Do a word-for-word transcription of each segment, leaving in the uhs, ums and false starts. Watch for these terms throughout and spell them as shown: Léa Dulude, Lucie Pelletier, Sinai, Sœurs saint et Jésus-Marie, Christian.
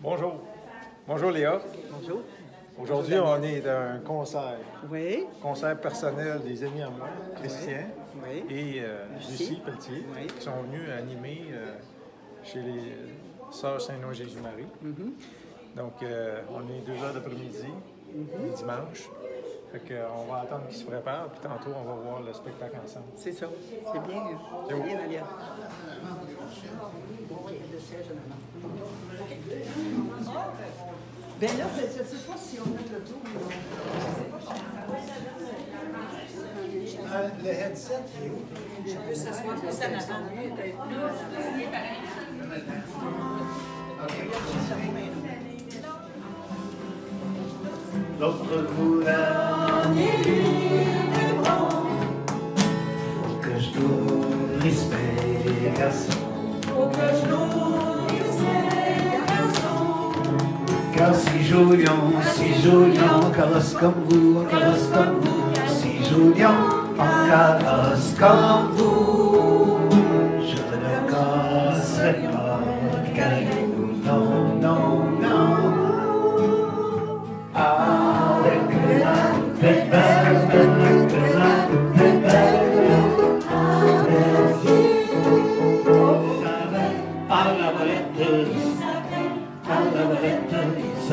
Bonjour. Bonjour Léa. Bonjour. Aujourd'hui, on est dans un concert. Oui. Concert personnel des amis à moi, Christian oui. Oui. et euh, Lucie Pelletier, oui. qui sont venus animer euh, chez les Sœurs saint et Jésus-Marie. Mm-hmm. Donc, euh, on est deux heures d'après-midi, mm-hmm. dimanche. Fait qu'on va attendre qu'ils se préparent, puis tantôt, on va voir le spectacle ensemble. C'est ça. C'est bien. C'est bien, Léa. Bien là, je ne sais pas si on met le tour. Je ne sais pas. Le headset, il est où? Je peux s'asseoir juste en avant. Il est pareil. L'autre couleur n'est l'une blanc. Faut que je nourrisse mes garçons. Faut que je nourrisse mes garçons. Car si Julien, si Julien, on caresse comme vous, on caresse comme vous. Si Julien, on caresse comme vous. Je ne casserai pas de caillou, non, non, non. Ah. Big bang, big bang, big bang, big bang. Avec vous, oh, à la volette, à la volette, ils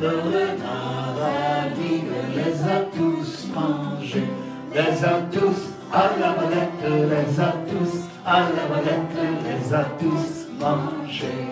Le renard à vide les a tous mangés. Les a tous à la molette, les a tous à la molette, les a tous mangés.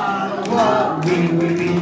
Allois, oui, oui, oui.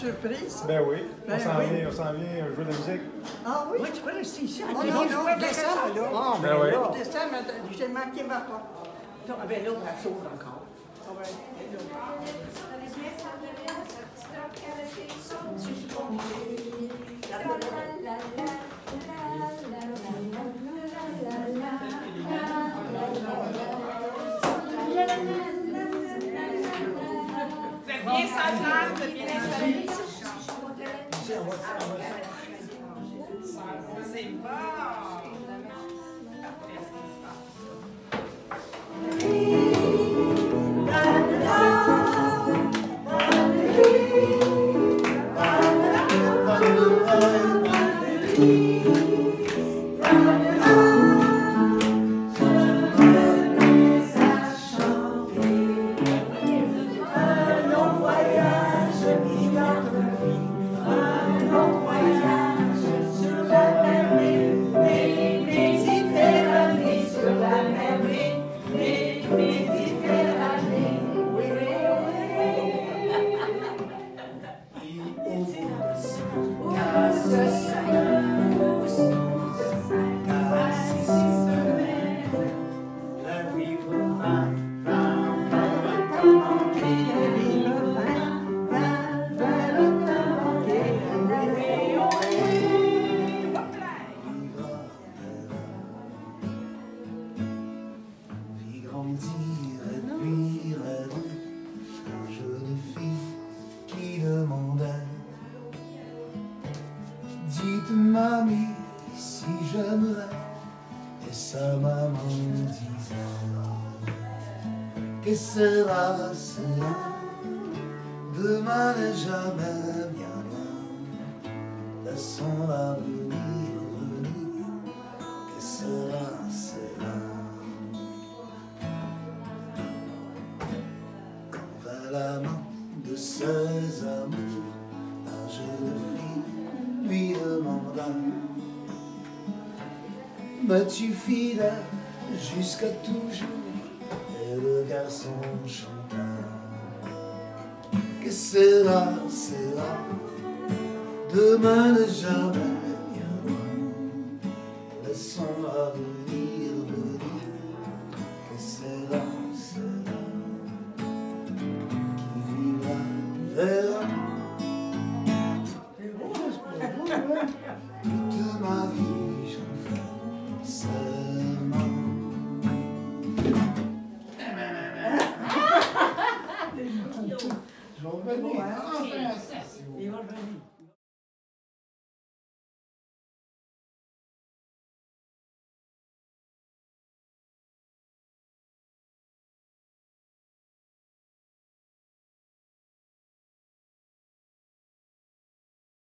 Surprise. Ben oui, ben on s'en oui. vient, on s'en vient jouer de la musique. Ah oui? Oui, tu peux rester ici. Ah, non, non, non, descends, là. Ah, ben oui. Je descends, mais j'ai manqué ma porte. Ah ben là, on la s'ouvre encore. Ah ouais. centenaire de bien-être. C'est bon! Parfait, c'est bon. Tu files jusqu'à toujours, et le garçon chanta. Que sera, sera, demain ne jamais bien loin. Laissons l'avenir venir. Que sera, sera, qui vivra, verra. C'est bon, c'est pas bon, toute ma vie. Ils vont revenir. Ils vont revenir.